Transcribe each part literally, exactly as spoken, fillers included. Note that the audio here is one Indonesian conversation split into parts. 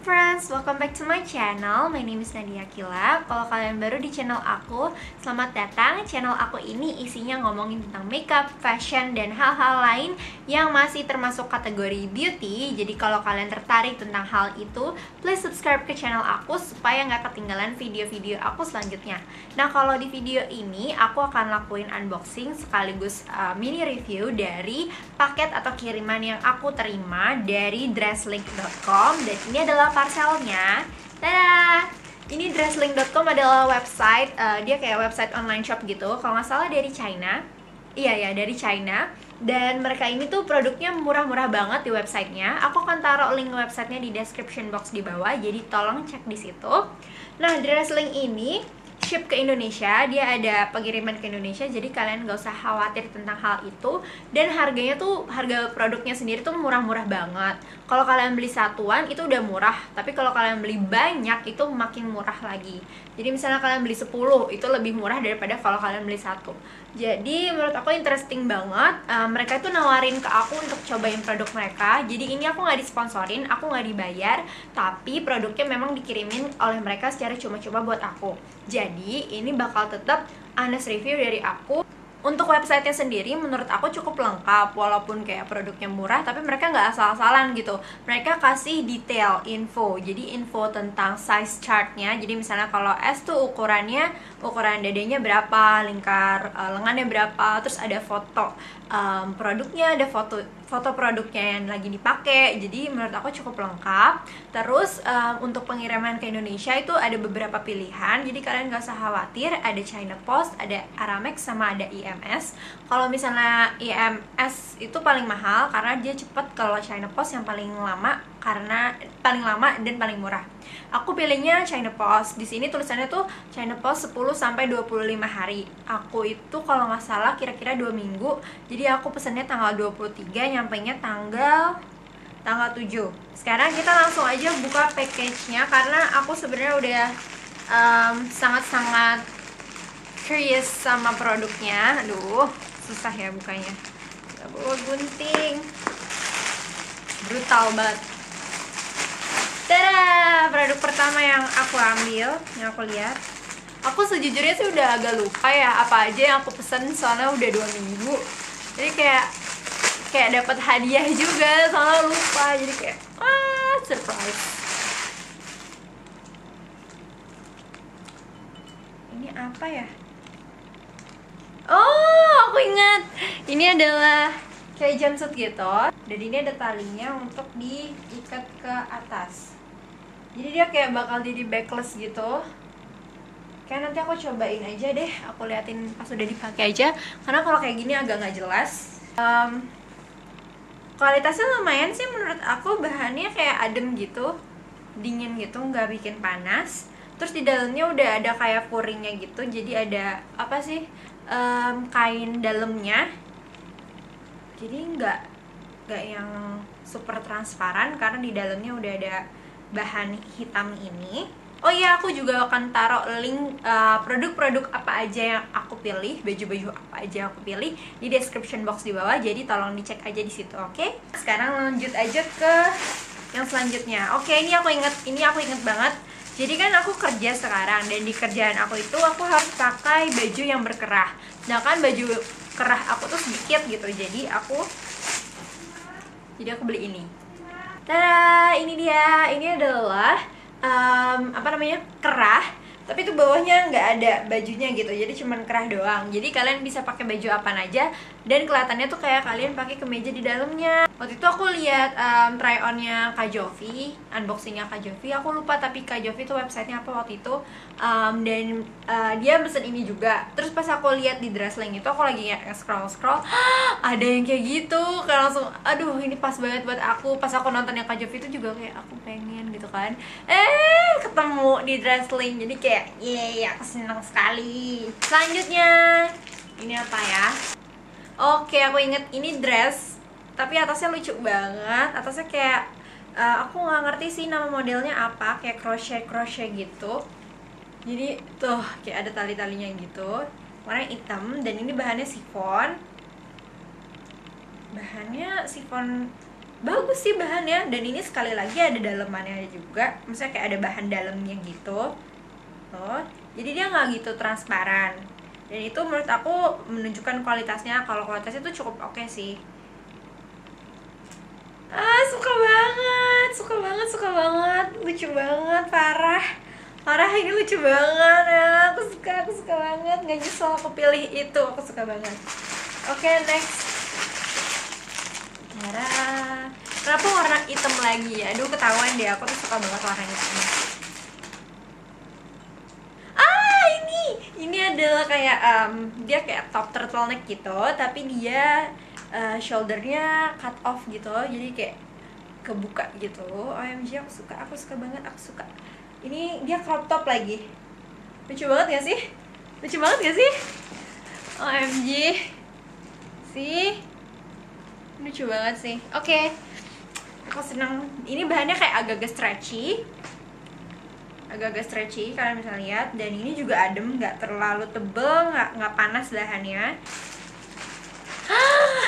friends, welcome back to my channel. My name is Nadia Kila. Kalau kalian baru di channel aku, selamat datang. Channel aku ini isinya ngomongin tentang makeup, fashion, dan hal-hal lain yang masih termasuk kategori beauty. Jadi kalau kalian tertarik tentang hal itu, please subscribe ke channel aku supaya nggak ketinggalan video-video aku selanjutnya. Nah, kalau di video ini aku akan lakuin unboxing sekaligus uh, mini review dari paket atau kiriman yang aku terima dari dresslink dot com. Dan ini adalah parcelnya. Tada! Ini dresslink dot com adalah website, uh, dia kayak website online shop gitu. Kalau nggak salah dari China. Iya ya, dari China. Dan mereka ini tuh produknya murah-murah banget di websitenya. Aku akan taruh link websitenya di description box di bawah, jadi tolong cek di situ. Nah, dresslink ini ship ke Indonesia, dia ada pengiriman ke Indonesia, jadi kalian gak usah khawatir tentang hal itu. Dan harganya tuh, harga produknya sendiri tuh murah-murah banget. Kalau kalian beli satuan itu udah murah, tapi kalau kalian beli banyak itu makin murah lagi. Jadi misalnya kalian beli sepuluh itu lebih murah daripada kalau kalian beli satu. Jadi menurut aku interesting banget. uh, Mereka itu nawarin ke aku untuk cobain produk mereka. Jadi ini aku gak disponsorin, aku gak dibayar, tapi produknya memang dikirimin oleh mereka secara cuma-cuma buat aku. Jadi Jadi ini bakal tetap honest review dari aku. Untuk websitenya sendiri menurut aku cukup lengkap. Walaupun kayak produknya murah, tapi mereka nggak asal-asalan gitu. Mereka kasih detail info. Jadi info tentang size chartnya. Jadi misalnya kalau S tuh ukurannya, ukuran dadanya berapa, lingkar uh, lengannya berapa. Terus ada foto um, produknya, ada foto foto produknya yang lagi dipakai. Jadi menurut aku cukup lengkap. Terus um, untuk pengiriman ke Indonesia itu ada beberapa pilihan. Jadi kalian nggak usah khawatir. Ada China Post, ada Aramex, sama ada I M. I M S. Kalau misalnya I M S itu paling mahal karena dia cepat, kalau China Post yang paling lama karena paling lama dan paling murah. Aku pilihnya China Post. Di sini tulisannya tuh China Post sepuluh sampai dua puluh lima hari. Aku itu kalau nggak salah kira-kira dua minggu. Jadi aku pesennya tanggal dua puluh tiga, nyampainya tanggal tanggal tujuh. Sekarang kita langsung aja buka package-nya karena aku sebenarnya udah um, sangat-sangat curious sama produknya. Aduh, susah ya bukanya. Coba gunting. Brutal banget. Tada! Produk pertama yang aku ambil, yang aku lihat. Aku sejujurnya sih udah agak lupa ya apa aja yang aku pesen, soalnya udah dua minggu. Jadi kayak kayak dapat hadiah juga, soalnya lupa. Jadi kayak wah, surprise. Ini apa ya? Oh, aku ingat. Ini adalah kayak jumpsuit gitu. Dan ini ada talinya untuk diikat ke atas. Jadi dia kayak bakal jadi backless gitu. Kayak nanti aku cobain aja deh. Aku liatin pas udah dipakai aja. Karena kalau kayak gini agak nggak jelas. Um, kualitasnya lumayan sih menurut aku. Bahannya kayak adem gitu, dingin gitu, nggak bikin panas. Terus di dalamnya udah ada kayak puringnya gitu. Jadi ada apa sih? Um, kain dalamnya, jadi nggak nggak yang super transparan karena di dalamnya udah ada bahan hitam ini. Oh iya, aku juga akan taruh link produk-produk uh, apa aja yang aku pilih, baju-baju apa aja aku pilih di description box di bawah. Jadi tolong dicek aja di situ, oke? Okay? Sekarang lanjut aja ke yang selanjutnya. Oke, okay, ini aku inget, ini aku inget banget. Jadi kan aku kerja sekarang, dan di kerjaan aku itu aku harus pakai baju yang berkerah. Sedangkan baju kerah aku tuh sedikit gitu, jadi aku jadi aku beli ini. Tada, ini dia. Ini adalah um, apa namanya, kerah, tapi itu bawahnya nggak ada bajunya gitu, jadi cuman kerah doang. Jadi kalian bisa pakai baju apaan aja, dan kelihatannya tuh kayak kalian pakai kemeja di dalamnya. Waktu itu aku lihat um, try onnya Kak Jovi, unboxingnya Kak Jovi. Aku lupa, tapi Kak Jovi itu websitenya apa waktu itu. um, Dan uh, dia pesen ini juga. Terus pas aku lihat di Dresslink itu, aku lagi scroll-scroll, ada yang kayak gitu. Kayak langsung, aduh ini pas banget buat aku. Pas aku nontonnya Kak Jovi itu juga kayak aku pengen gitu kan. Eh, ketemu di Dresslink, jadi kayak yeay, aku senang sekali. Selanjutnya, ini apa ya? Oke, aku inget ini dress, tapi atasnya lucu banget. Atasnya kayak uh, aku nggak ngerti sih nama modelnya apa, kayak crochet crochet gitu. Jadi tuh kayak ada tali-talinya gitu, warna hitam, dan ini bahannya sifon. Bahannya sifon bagus sih bahannya, dan ini sekali lagi ada dalemannya juga, misalnya kayak ada bahan dalamnya gitu loh, jadi dia nggak gitu transparan, dan itu menurut aku menunjukkan kualitasnya. Kalau kualitasnya itu cukup oke sih. Ah, suka banget, suka banget, suka banget, lucu banget, parah parah ini lucu banget ya, aku suka, aku suka banget, nggak nyesel aku pilih itu, aku suka banget. Oke, next. Darah. Kenapa warna hitam lagi? Aduh, ketahuan deh, aku tuh suka banget warna hitam. Ah, ini ini adalah kayak um, dia kayak top turtleneck gitu, tapi dia uh, shouldernya cut off gitu, jadi kayak kebuka gitu. O M G, aku suka, aku suka banget, aku suka. Ini dia crop top lagi. Lucu banget gak sih? Lucu banget gak sih? O M G sih. Lucu banget sih. Oke, okay. Aku seneng. Ini bahannya kayak agak-agak stretchy, agak-agak stretchy kalian bisa lihat. Dan ini juga adem, nggak terlalu tebel, nggak nggak panas bahannya.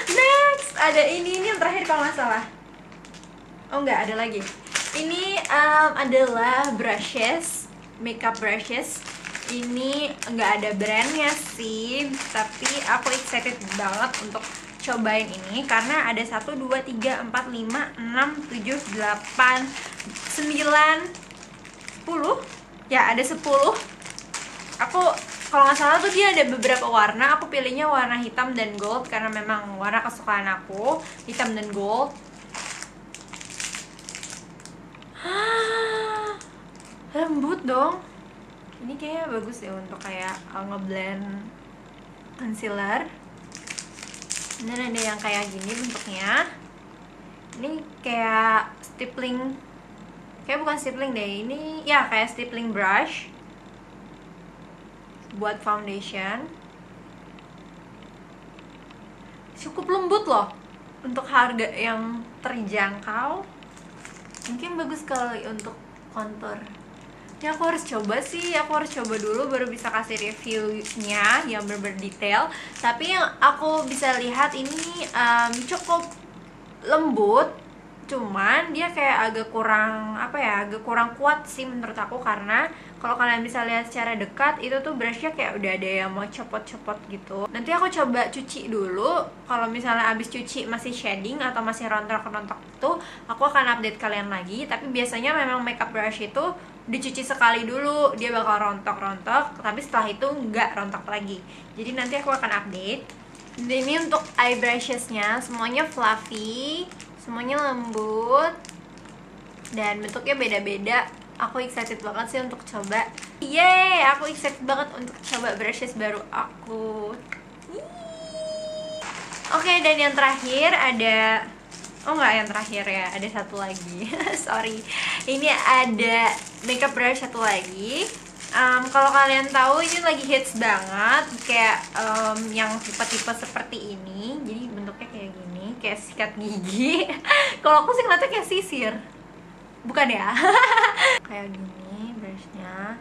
Next, ada ini ini yang terakhir kalau nggak salah. Oh nggak, ada lagi. Ini um, adalah brushes, makeup brushes. Ini nggak ada brandnya sih, tapi aku excited banget untuk cobain ini karena ada satu, dua, tiga, empat, lima, enam, tujuh, delapan, sembilan, sepuluh ya, ada sepuluh. Aku kalau nggak salah tuh dia ada beberapa warna, aku pilihnya warna hitam dan gold karena memang warna kesukaan aku, hitam dan gold. Lembut dong, ini kayaknya bagus ya untuk kayak ngeblend concealer. Dan ada yang kayak gini bentuknya. Ini kayak stippling, kayak bukan stippling deh, ini ya kayak stippling brush buat foundation. Cukup lembut loh untuk harga yang terjangkau. Mungkin bagus kali untuk contour. Ya aku harus coba sih, aku harus coba dulu baru bisa kasih reviewnya yang bener-bener detail. Tapi yang aku bisa lihat ini um, cukup lembut, cuman dia kayak agak kurang apa ya, agak kurang kuat sih menurut aku, karena kalau kalian bisa lihat secara dekat itu tuh brushnya kayak udah ada yang mau copot-copot gitu. Nanti aku coba cuci dulu, kalau misalnya abis cuci masih shading atau masih rontok-rontok itu aku akan update kalian lagi. Tapi biasanya memang makeup brush itu dicuci sekali dulu dia bakal rontok-rontok, tapi setelah itu nggak rontok lagi. Jadi nanti aku akan update. Dan ini untuk eyebrashesnya semuanya fluffy, semuanya lembut, dan bentuknya beda-beda. Aku excited banget sih untuk coba. Yeay, aku excited banget untuk coba brushes baru aku. Oke, okay, dan yang terakhir ada, oh nggak, yang terakhir ya, ada satu lagi. Sorry, ini ada makeup brush satu lagi. um, Kalau kalian tahu ini lagi hits banget, kayak um, yang tipe-tipe seperti ini. Jadi bentuknya kayak gini, kayak sikat gigi. Kalau aku sih ngeliatnya kayak sisir, bukan ya? Kayak gini brushnya.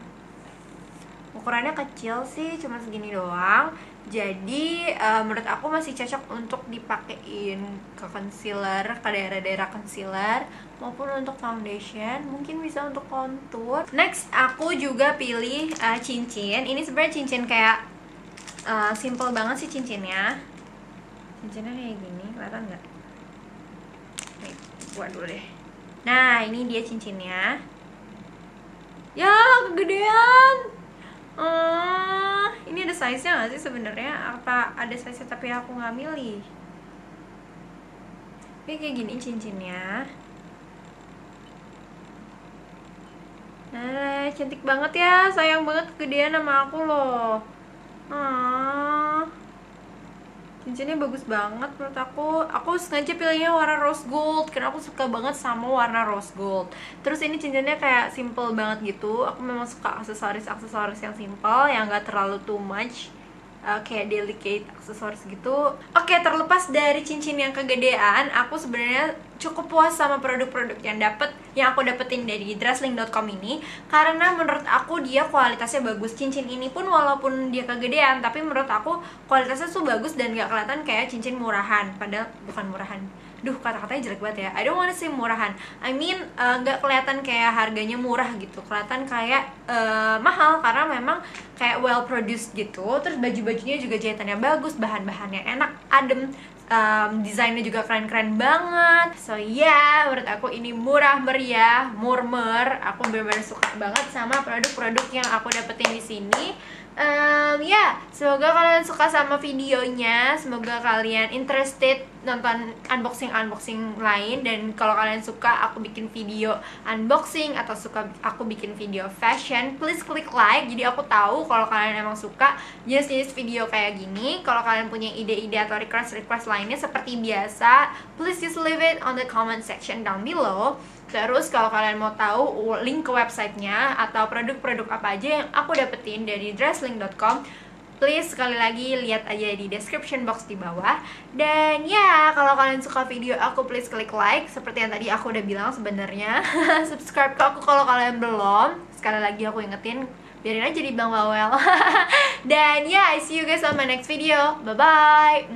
Ukurannya kecil sih, cuma segini doang. Jadi uh, menurut aku masih cocok untuk dipakein ke concealer, ke daerah-daerah concealer, maupun untuk foundation, mungkin bisa untuk contour. Next, aku juga pilih uh, cincin. Ini sebenarnya cincin kayak uh, simple banget sih cincinnya. Cincinnya kayak gini, kelihatan nggak? Nih, buat dulu deh. Nah, ini dia cincinnya. Ya, kegedean. Uh, ini ada size-nya nggak sih sebenarnya? Apa ada size-nya tapi aku nggak milih? Ini kayak gini cincinnya. Nah, cantik banget ya. Sayang banget kegedean sama aku loh. Uh, cincinnya bagus banget menurut aku. Aku sengaja pilihnya warna rose gold karena aku suka banget sama warna rose gold. Terus ini cincinnya kayak simple banget gitu. Aku memang suka aksesoris-aksesoris yang simple, yang gak terlalu too much, uh, kayak delicate aksesoris gitu. Oke, terlepas dari cincin yang kegedean, aku sebenarnya cukup puas sama produk-produk yang dapet, yang aku dapetin dari dresslink dot com ini, karena menurut aku dia kualitasnya bagus. Cincin ini pun walaupun dia kegedean, tapi menurut aku kualitasnya tuh bagus dan gak kelihatan kayak cincin murahan. Padahal bukan murahan, duh kata-katanya jelek banget ya, I don't wanna say murahan, I mean uh, gak kelihatan kayak harganya murah gitu, kelihatan kayak uh, mahal karena memang kayak well produced gitu. Terus baju-bajunya juga jahitannya bagus, bahan-bahannya enak, adem, um, desainnya juga keren-keren banget. So yeah, menurut aku ini murah meriah, murmer. Aku bener-bener suka banget sama produk-produk yang aku dapetin di sini. Um, ya, yeah, semoga kalian suka sama videonya, semoga kalian interested nonton unboxing-unboxing lain. Dan kalau kalian suka aku bikin video unboxing atau suka aku bikin video fashion, please klik like, jadi aku tahu kalau kalian emang suka jenis-jenis video kayak gini. Kalau kalian punya ide-ide atau request-request lainnya seperti biasa, please just leave it on the comment section down below. Terus kalau kalian mau tahu link ke websitenya atau produk-produk apa aja yang aku dapetin dari dresslink dot com, please sekali lagi lihat aja di description box di bawah. Dan ya, kalau kalian suka video aku, please klik like. Seperti yang tadi aku udah bilang sebenarnya. Subscribe ke aku kalau kalian belum. Sekali lagi aku ingetin, biarin aja di Bang Bawel. Dan ya, I see you guys on my next video. Bye-bye.